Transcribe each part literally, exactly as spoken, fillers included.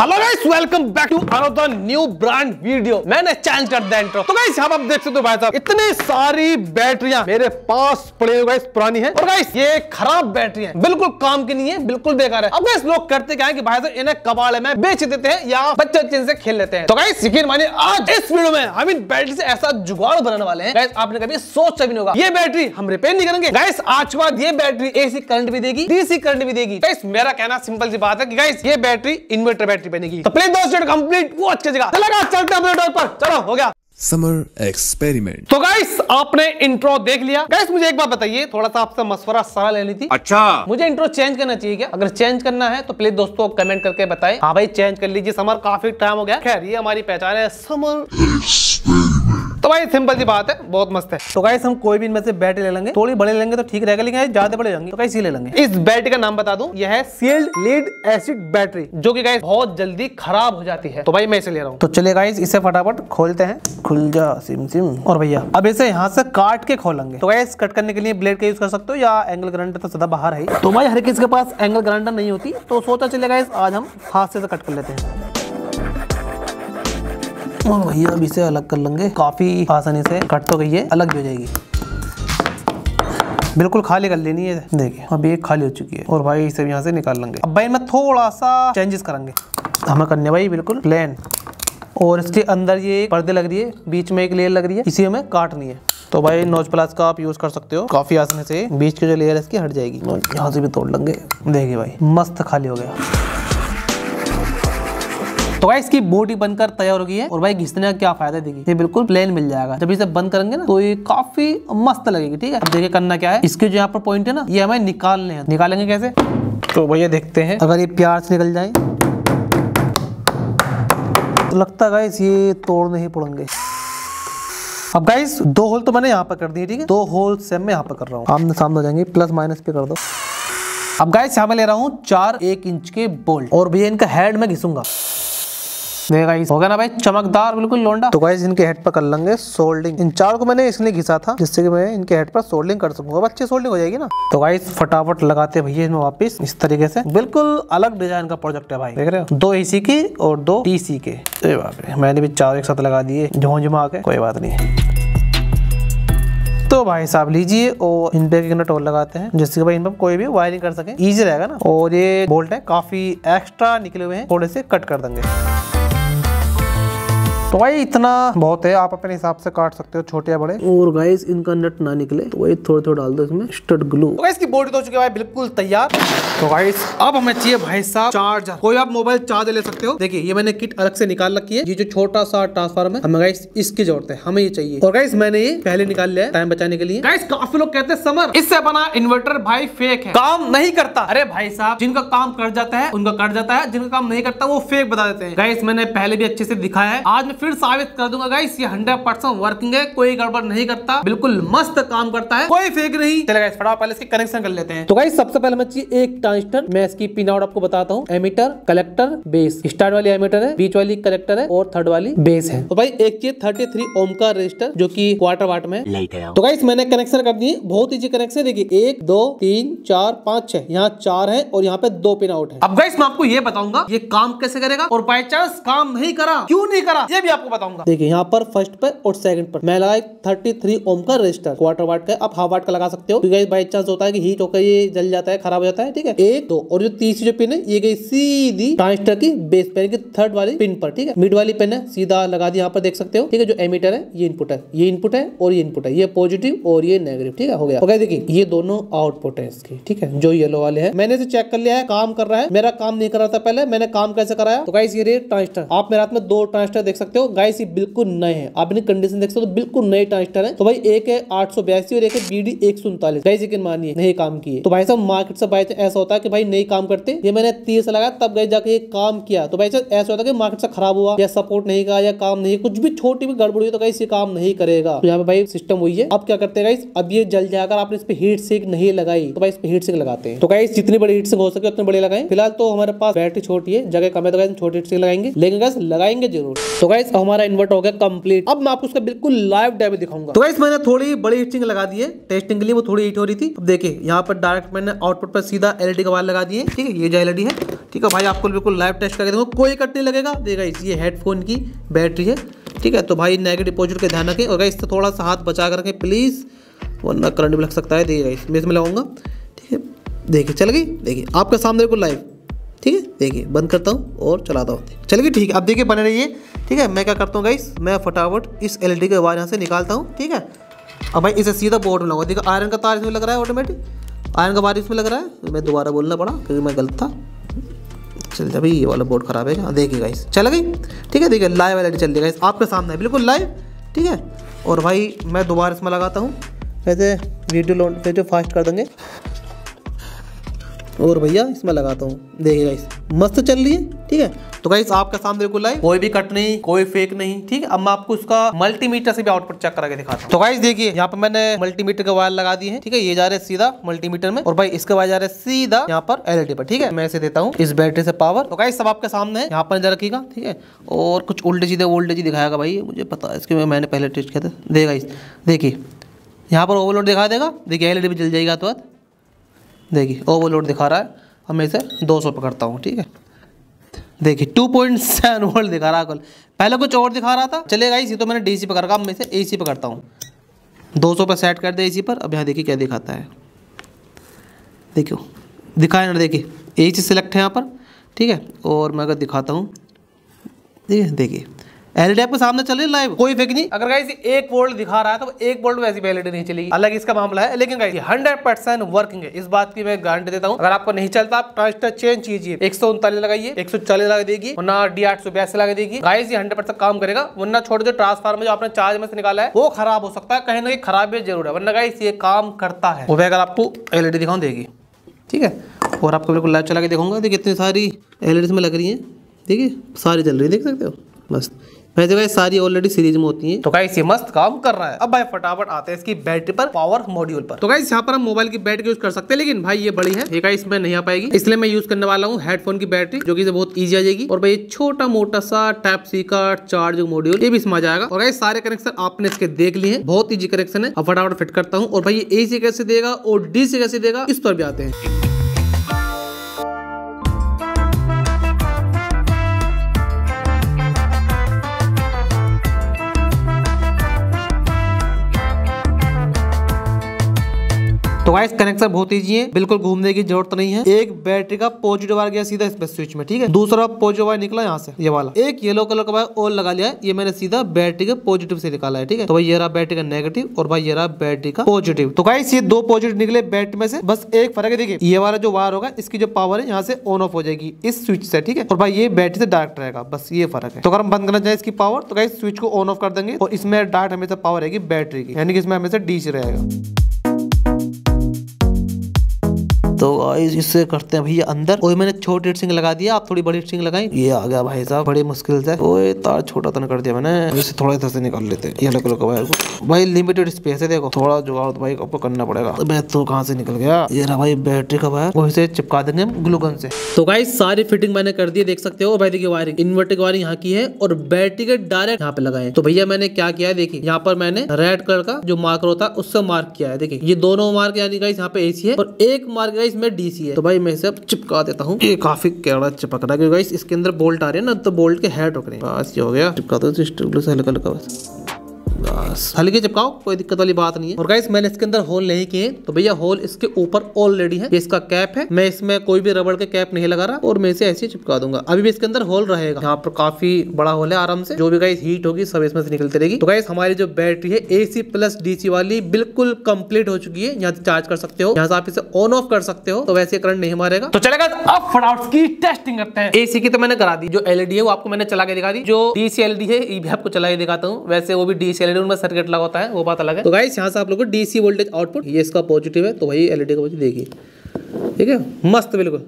Hello guys, welcome back to another new brand video. मैंने change कर दिया intro. तो गाइस आप देख सकते हो भाई साहब, इतनी सारी बैटरियां मेरे पास पड़ी हुई गाइस, पुरानी है। और गाइस ये खराब बैटरी है, बिल्कुल काम की नहीं है, बिल्कुल बेकार है। अब गाइस लोग करते क्या है कि भाई साहब इन्हें कबाड़े में बेच देते हैं या बच्चे इनसे खेल लेते हैं। तो गाइस यकीन मानिए आज इस वीडियो में हम इन बैटरी से ऐसा जुगाड़ बनाने वाले हैं गाइस, आपने कभी सोचा भी नहीं होगा। ये बैटरी हम रिपेयर नहीं करेंगे गाइस, आज के बाद ये बैटरी एसी करंट भी देगी, डीसी करंट भी देगी। गाइस मेरा कहना सिंपल सी बात है कि गाइस ये बैटरी इन्वर्टर बैटरी बनेगी। तो प्लीज दोस्तों कंप्लीट वो अच्छी जगह चलेगा, चलते अपने डॉट पर। चलो हो गया समर एक्सपेरिमेंट। तो गाइस आपने इंट्रो देख लिया। गाइस मुझे एक बात बताइए, थोड़ा सा आपसे मशवरा सलाह लेनी थी। अच्छा, मुझे इंट्रो चेंज करना चाहिए क्या? अगर चेंज करना है तो प्लीज दोस्तों कमेंट करके बताएं। हाँ भाई चेंज कर लीजिए समर, काफी टाइम हो गया। खैर ये हमारी पहचान है समर। तो भाई सिंपल सी बात है, बहुत मस्त है। तो गाइस हम कोई भी इनमें से बैटरी ले लेंगे, थोड़ी बड़े लेंगे तो ठीक रहेगा, लेकिन ज्यादा बड़े लेंगे तो गाइस ये ले लेंगे। इस बैटरी का नाम बता दूं, यह है सील्ड लीड एसिड बैटरी, जो कि गाइस बहुत जल्दी खराब हो जाती है। तो भाई मैं इसे ले रहा हूँ। तो चलिए गाइस इसे फटाफट खोलते हैं। खुल जा सिम सिम। और भैया अब इसे यहाँ से काट के खोलेंगे। तो गाइस कट करने के लिए ब्लेड का यूज कर सकते हो या एंगल ग्राइंडर तो सदा बाहर है। तो भाई हर किसी के पास एंगल ग्राइंडर नहीं होती, तो सोचा चलिए गाइस आज हम हाथ से कट कर लेते हैं। और भैया अब इसे अलग कर लेंगे, काफी आसानी से कट तो गई है, अलग भी हो जाएगी। बिल्कुल खाली कर लेनी है। देखिए अब ये खाली हो चुकी है। और भाई इसे यहाँ से निकाल लेंगे। अब भाई मैं थोड़ा सा चेंजेस करेंगे, हमें करने भाई बिल्कुल प्लेन। और इसके अंदर ये पर्दे लग रही है, बीच में एक लेयर लग रही है, इसी हमें काटनी है। तो भाई नोज प्लास का आप यूज कर सकते हो, काफी आसानी से बीच की जो लेयर है इसकी हट जाएगी। यहाँ से भी तोड़ लेंगे। देखिए भाई मस्त खाली हो गया। तो भाई इसकी बॉडी बनकर तैयार हो गई है। और भाई घिसने का क्या फायदा देगी, ये बिल्कुल प्लेन मिल जाएगा। जब इसे बंद करेंगे ना तो ये काफी मस्त लगेगी। ठीक है, देखिए करना क्या है, इसके जो यहाँ पर पॉइंट है ना ये हमें निकालने हैं। निकालेंगे कैसे? तो भैया देखते हैं, अगर ये प्यार से निकल जाए तो लगता है गाइस ये तोड़ने ही पड़ेंगे। अब गाइस दो होल तो मैंने यहाँ पर कर दिए। ठीक है, दो होल सेम में यहाँ पर कर रहा हूँ, आमने सामने हो जाएंगे, प्लस माइनस पे कर दो। अब गाइस यहाँ मैं ले रहा हूँ चार एक इंच के बोल्ट और भैया इनका हेड में घिसूंगा। देखिए गाइस हो गया ना भाई चमकदार बिल्कुल लोंडा। तो गाइस इनके हेड पर कर लेंगे सोल्डिंग। इन चार को मैंने इसलिए घिसा था जिससे कि मैं इनके हेड पर सोल्डिंग कर सकूंगा, अच्छी सोल्डिंग हो जाएगी ना। तो गाइस फटाफट लगाते भैया इसमें वापस इस तरीके से। बिल्कुल अलग डिजाइन का प्रोजेक्ट है भाई, देख रहे हो, दो एसी के और दो टीसी के। अरे बाप रे, मैंने भी चार एक साथ लगा दिए झोंझमा के, कोई बात नहीं है। तो भाई साहब लीजिए और इन पे एक टोल लगाते हैं जिससे भाई इन पर कोई भी वायरिंग कर सके, ईजी रहेगा ना। और ये बोल्ट है काफी एक्स्ट्रा निकले हुए हैं, थोड़े से कट कर देंगे। तो भाई इतना बहुत है, आप अपने हिसाब से काट सकते हो छोटे या बड़े। और गाइस इनका नट ना निकले तो वही थोड़े थोड़े डाल दो इसमें स्टड ग्लू। तो गाइस की बॉडी हो चुकी है भाई बिल्कुल तैयार। तो गाइस अब हमें चाहिए भाई साहब चार्जर, कोई आप मोबाइल चार्जर ले सकते हो। देखिए ये मैंने किट अलग से निकाल रखी है, ये जो छोटा सा ट्रांसफार्मर है हमें गाइस इसकी जरूरत है, हमें ये चाहिए। और गाइस मैंने ये पहले निकाल लिया है टाइम बचाने के लिए। गाइस काफी लोग कहते हैं समर इससे बना इन्वर्टर भाई फेक है, काम नहीं करता। अरे भाई साहब जिनका काम कर जाता है उनका कर जाता है, जिनका काम नहीं करता वो फेक बता देते हैं। गाइस मैंने पहले भी अच्छे से दिखाया है, आज फिर साबित कर दूंगा गाइस ये हंड्रेड परसेंट वर्किंग है, कोई गड़बड़ नहीं करता, बिल्कुल मस्त काम करता है, कोई फेक नहीं। चलो गाइस फटाफट पहले इसके कनेक्शन कर लेते हैं। तो गाइस सबसे पहले हमें चाहिए एक ट्रांजिस्टर। मैं इसकी पिन आउट आपको बताता हूँ, एमिटर कलेक्टर बेस। स्टार्ट वाली एमिटर है, बीच वाली कलेक्टर है और थर्ड वाली बेस है। तो भाई एक चीज थर्टी थ्री ओम का रजिस्टर जो की क्वार्टर वाट में। तो गाइस मैंने कनेक्शन कर दिए, बहुत ईजी कनेक्शन। देखिए एक दो तीन चार पाँच छह, यहाँ चार है और यहाँ पे दो पिन आउट है। अब गाइस मैं आपको ये बताऊंगा ये काम कैसे करेगा, और बाई चांस काम नहीं करा क्यों नहीं करा भी आपको बताऊंगा। देखिए यहाँ पर फर्स्ट पर और सेकंड पर मैं लगा एक थर्टी थ्री ओम का रजिस्टर, क्वार्टर वाट का, आप हाफ वाट का लगा सकते हो। क्योंकि बाय चांस होता है कि हीट होकर ये जल जाता है, खराब हो जाता है। ठीक है, एक दो और जो तीसरी जो पिन है ये गई सीधी ट्रांजिस्टर की बेस पेन की थर्ड वाली पिन पर। ठीक है, मिड वाली पिन है सीधा लगा दी, यहाँ पर देख सकते हो। ठीक है, जो एमिटर है ये इनपुट है, ये इनपुट है और ये इनपुट है, ये पॉजिटिव और ये नेगेटिव। ठीक है, हो गया। देखिए ये दोनों आउटपुट है इसकी। ठीक है, जो येलो वाले है मैंने इसे चेक कर लिया है, काम कर रहा है। मेरा काम नहीं कर रहा था पहले, मैंने काम कैसे कराया। तो गाइस ये रहे ट्रांजिस्टर, आप मेरे हाथ में दो ट्रांजिस्टर देख सकते हो। गाइस ये बिल्कुल नए हैं, आप इनकी कंडीशन देख सकते हो, तो बिल्कुल नए ट्रांजिस्टर हैं। तो भाई एक है आठ सौ बयासी और एक है बीडी एक सौ उनतालीस। गाइस यकीन मानिए नहीं काम किए। तो भाई साहब मार्केट से भाई ऐसा होता है कि भाई नहीं काम करते, ये मैंने तीस लगाया तब गाइस जाके ये काम किया। तो भाई साहब ऐसा होता है कि मार्केट से खराब हुआ या सपोर्ट नहीं का या काम नहीं, कुछ भी छोटी भी गड़बड़ी हुई तो गाइस ये काम नहीं करेगा। तो यहाँ पे भाई सिस्टम हुई है। अब क्या करते हैं गाइस, अब ये जल जाएगा, आपने इस पे हीट सिंक नहीं लगाई तो भाई इस पे हीट सिंक लगाते हैं। तो गाइस जितनी बड़ी हीट सिंक हो सके उतने बड़े लगाएं। फिलहाल तो हमारे पास बैटरी छोटी है, जगह कम है, तो गाइस छोटी हीट सिंक लगाएंगे, लेकिन गाइस लगाएंगे जरूर। तो गाइस हमारा इन्वर्टर हो गया कंप्लीट। अब मैं आपको उसका बिल्कुल लाइव डेमो दिखाऊंगा। तो गाइस मैंने थोड़ी बड़ी हीटिंग लगा दी है टेस्टिंग के लिए, वो थोड़ी हीट हो रही थी। अब देखिए यहाँ पर डायरेक्ट मैंने आउटपुट पर सीधा एलईडी का वायर लगा दिए। ठीक है, ये जो एलईडी है ठीक है भाई, आपको बिल्कुल लाइव टेस्ट करके देखो, कोई कट नहीं लगेगा। देखा इस ये हेडफोन की बैटरी है, ठीक है। तो भाई नेगेटिव पॉजिटिव के ध्यान रखें, और गाइस तो थोड़ा सा हाथ बचा करके प्लीज़, वरना करंट भी लग सकता है। देखिए गाइस मैं इसमें लगाऊंगा, ठीक है। देखिए चल गई, देखिए आपके सामने बिल्कुल लाइव, ठीक है। देखिए बंद करता हूँ और चलाता हूँ, चल गई, ठीक है। आप देखिए बने रहिए, ठीक है। मैं क्या करता हूँ गाइस, मैं फटाफट इस एल ई डी के वायर यहाँ से निकालता हूँ, ठीक है। अब भाई इसे सीधा बोर्ड में लगाऊंगा। देखिए आयरन का तार इसमें लग रहा है, ऑटोमेटिक आयरन का वायर इसमें लग रहा है। मैं दोबारा बोलना पड़ा क्योंकि मैं गलत था। चलते भाई, ये वाला बोर्ड खराब है क्या, देखिए गाइस चल गई, ठीक है। देखिए लाइव एल ई डी चल रही है गाइस, आपके सामने बिल्कुल लाइव, ठीक है। और भाई मैं दोबारा इसमें लगाता हूँ, वैसे वीडियो लॉन्च वीडियो फास्ट कर देंगे। और भैया इसमें लगाता हूँ, देखिए गाइस मस्त चल रही है, ठीक है। तो गाइस आपके सामने बिल्कुल लाइव, कोई भी कट नहीं, कोई फेक नहीं, ठीक है। अब मैं आपको इसका मल्टीमीटर से भी आउटपुट चेक करके दिखाता हूँ। तो गाइस देखिए यहाँ पर मैंने मल्टीमीटर के वायर लगा दिए हैं, ठीक है। ये जा रहे सीधा मल्टीमीटर में, और भाई इसके वायर जा रहे सीधा यहाँ पर एलईडी पर, ठीक है। मैं इसे देता हूँ इस बैटरी से पावर। तो गाइस सब आपके सामने है, यहाँ पर नजर रखिएगा, ठीक है। और कुछ उल्टे सीधे वोल्टेज ही दिखाएगा भाई, मुझे पता है, इसके मैंने पहले टेस्ट किया था। देखिए गाइस, देखिए यहाँ पर ओवरलोड दिखा देगा, देखिए एलईडी भी जल जाएगा। तो देखिए ओवरलोड दिखा रहा है, अब मैं इसे दो सौ पर करता हूँ, ठीक है। देखिए टू पॉइंट सेवन वोल्ट दिखा रहा है, पहले कुछ और दिखा रहा था। चलेगा इसी, तो मैंने डीसी पर कर रखा, अब मैं इसे एसी पर करता हूँ। दो सौ पर सेट कर दे एसी पर। अब यहाँ देखिए क्या दिखाता है, देखियो दिखाए ना, देखिए एसी सिलेक्ट है यहाँ पर, ठीक है। और मैं अगर दिखाता हूँ, ठीक है, देखिए एलईडी आपके सामने चल रही है लाइव, कोई फेक नहीं। अगर गाइस एक वोल्ट दिखा रहा है तो एक वोल्ट में ऐसी एलईडी नहीं चलेगी, अलग इसका मामला है। लेकिन गाइस हंड्रेड परसेंट वर्किंग है, इस बात की मैं गारंटी देता हूँ। अगर आपको नहीं चलता आप ट्रांजिस्टर चेंज कीजिए, एक सौ उनतालीस लगाइए, एक सौ चालीस लगा देगी, वरना डी आठ सौ बयासी लगा देगी। गाइस ये हंड्रेड परसेंट काम करेगा, वरना छोटे जो ट्रांसफार्मर जो आपने चार्ज में से निकाला है वो खराब हो सकता है, कहीं ना कहीं खराब भी जरूर है, वरना गाइस ये काम करता है। वो भी अगर आपको एलईडी दिखाऊं देगी, ठीक है। और आपको बिल्कुल लाइव चला के दिखाऊंगा, देखिए कितनी सारी एलईडी इसमें लग रही है, देखिए सारी जल रही है, देख सकते हो मस्त। वैसे गाइस सारी ऑलरेडी सीरीज में होती है, तो गाइस ये मस्त काम कर रहा है। अब भाई फटाफट आते हैं इसकी बैटरी पर, पावर मॉड्यूल पर। तो गाइस यहाँ पर हम मोबाइल की बैटरी यूज कर सकते हैं, लेकिन भाई ये बड़ी है, ये गाइस में नहीं आ पाएगी, इसलिए मैं यूज करने वाला हूँ हेडफोन की बैटरी, जो कि इसे बहुत ईजी आ जाएगी। और भाई छोटा मोटा सा टाइप सी का चार्जिंग मॉड्यूल ये भी इसमें आ जाएगा। और गाइस सारे कनेक्शन आपने इसके देख लिए हैं, बहुत ईजी कनेक्शन है। अब फटाफट फिट करता हूँ, और भाई ए सी कैसे देगा और डी सी कैसे देगा इस पर भी आते हैं। तो गाइस कनेक्शन बहुत ईजी है, बिल्कुल घूमने की जरूरत नहीं है। एक बैटरी का पॉजिटिव वायर गया सीधा इस स्विच में, ठीक है। दूसरा पॉजिटिव वायर निकला यहाँ से, ये वाला एक येलो कलर का वायर और लगा लिया है, ये मैंने सीधा बैटरी के पॉजिटिव से निकाला है, ठीक है। तो भाई ये रहा बैटरी का नेगेटिव, और भाई ये रहा बैटरी का पॉजिटिव। तो गाइस ये दो पॉजिटिव निकले बैटरी में से, बस एक फर्क है, देखिए ये वाला जो वायर होगा इसकी जो पावर है यहाँ से ऑन ऑफ हो जाएगी इस स्विच से, ठीक है। और भाई ये बैटरी से डायरेक्ट रहेगा, बस ये फर्क है। तो अगर हम बंद करना चाहिए इसकी पावर, तो गाइस स्विच को ऑन ऑफ कर देंगे, और इसमें डायरेक्ट हमेशा पावर रहेगी बैटरी की, यानी कि इसमें हमेशा डीसी रहेगा। तो गाइस इससे करते हैं भैया अंदर, और मैंने छोटी हेडसिंग लगा दिया, आप थोड़ी बड़ी हेडसिंग लगाएं। ये आ गया भाई साहब बड़ी मुश्किल से, ओए तार छोटा तन कर दिया मैंने, जैसे थोड़ा इधर से निकाल लेते हैं। ये लग लग वायर को भाई लिमिटेड स्पेस है, देखो थोड़ा जुगाड़ भाई आपको करना पड़ेगा। मैं तो कहाँ से निकल गया, ये रहा भाई बैटरी का वायर, वहीं से चिपका देंगे हम ग्लूगन से। तो गाइस सारी फिटिंग मैंने कर दी, देख सकते हो भाई। देखिए वायरिंग, इन्वर्टर की वायरिंग यहाँ की है, और बैटरी के डायरेक्ट यहाँ पे लगाए। तो भैया मैंने क्या किया है, देखिए यहाँ पर मैंने रेड कलर का जो मार्कर होता है उससे मार्क किया है। देखिए ये दोनों मार्क, यानी गाइस यहाँ पे एसी है और एक मार्क इसमें डीसी है। तो भाई मैं इसे अब चिपका देता हूँ, ये काफी कैड़ा चिपक रहा है, क्योंकि गाइस इसके अंदर बोल्ट आ रहे हैं ना, तो बोल्ट के हेड रुक रहे हैं। बस ये हो गया, चिपका दो स्टेबुलर से हल्का हल्का, बस बस हल्के चिपकाओ, कोई दिक्कत वाली बात नहीं है। और गाइस मैंने इसके अंदर होल नहीं किए, तो भैया होल इसके ऊपर ऑलरेडी है, ये इसका कैप है। मैं इसमें कोई भी रबड़ के कैप नहीं लगा रहा, और मैं इसे ऐसे चिपका दूंगा। अभी भी इसके अंदर होल रहेगा, यहाँ पर काफी बड़ा होल है, आराम से जो भी गाइस हीट होगी सब इसमें से निकलती रहेगी। तो गाइस हमारी जो बैटरी है एसी प्लस डीसी वाली बिल्कुल कंप्लीट हो चुकी है। यहाँ से चार्ज कर सकते हो, यहाँ से आप इसे ऑन ऑफ कर सकते हो, तो वैसे करंट नहीं मारेगा। तो चलेगा अब फटाफट की टेस्टिंग करते हैं। एसी की तो मैंने करा दी, जो एलईडी है वो आपको मैंने चला के दिखा दी, जो डीसी एलईडी है ये भी आपको चला के दिखाता हूँ। वैसे वो भी डीसी उनमें सर्किट लगा होता है, वो बात अलग है। तो गाइस यहाँ से आप लोगों को डीसी वोल्टेज आउटपुट, ये इसका पॉजिटिव है, तो वही एलईडी का पॉजिटिव देखिए, ठीक है मस्त बिल्कुल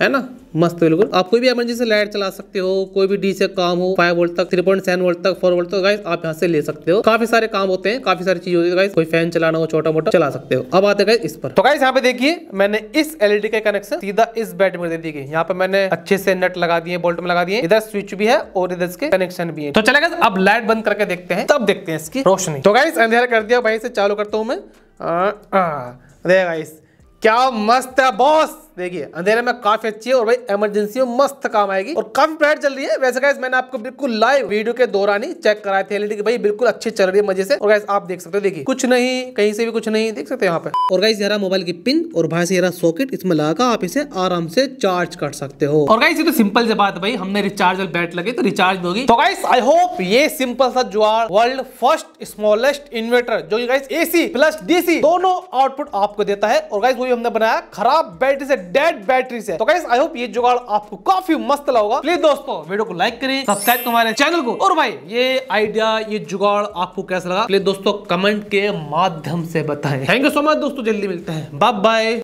है ना, मस्त बिल्कुल। आप कोई भी इमरजेंसी से लाइट चला सकते हो, कोई भी डी से काम हो, फाइव वोल्ट तक, थ्री पॉइंट सेवन वोल्ट तक, फोर वोल्ट तक गाइस आप यहाँ से ले सकते हो। काफी सारे काम होते हैं, काफी सारी चीज होती है गाइस, कोई फैन चलाना हो छोटा मोटा चला सकते हो। अब आते गाइस इस पर। तो गाइस यहाँ पे देखिए मैंने इस एलईडी का कनेक्शन सीधा इस बैटरी में दे दी गई, यहाँ पे मैंने अच्छे से नट लगा दिए, बोल्ट में लगा दिए, इधर स्विच भी है और इधर इसके कनेक्शन भी है। तो चलेगा अब लाइट बंद करके देखते हैं, तब देखते हैं इसकी रोशनी। तो गाइस अंधेरा कर दिया भाई, इसे चालू करता हूँ मैं, क्या मस्त है बॉस, देखिए अंधेरे में काफी अच्छी है और भाई इमरजेंसी में मस्त काम आएगी और काफी ब्राइट चल रही है। वैसे गाइस मैंने आपको बिल्कुल लाइव वीडियो के दौरान ही चेक कराए थे एलईडी की, भाई बिल्कुल अच्छी चल रही है मजे से। और गाइस आप देख सकते हो, देखिए कुछ नहीं, कहीं से भी कुछ नहीं, देख सकते हो यहाँ पे। और गाइस यहाँ मोबाइल की पिन और बाहर से यहाँ सॉकेट, इसमें लगाकर आप इसे आराम से चार्ज कर सकते हो। और गाइस ये तो सिंपल से बात, भाई हमने रिचार्ज बैट लगे तो रिचार्ज होगी। तो गाइस आई होप ये सिंपल सा जुगाड़ वर्ल्ड फर्स्ट स्मॉलेस्ट इन्वर्टर जो गाइस एसी प्लस डीसी दोनों आउटपुट आपको देता है और गाइस वो हमने बनाया खराब बैटरी से, डेड बैटरी से। तो गाइस आई होप ये जुगाड़ आपको काफी मस्त लगा। प्लीज दोस्तों वीडियो को लाइक करें, सब्सक्राइब करें हमारे चैनल को। और भाई ये आइडिया, ये जुगाड़ आपको कैसा लगा प्लीज दोस्तों कमेंट के माध्यम से बताएं। थैंक यू सो मच दोस्तों, जल्दी मिलते हैं, बाय बाय।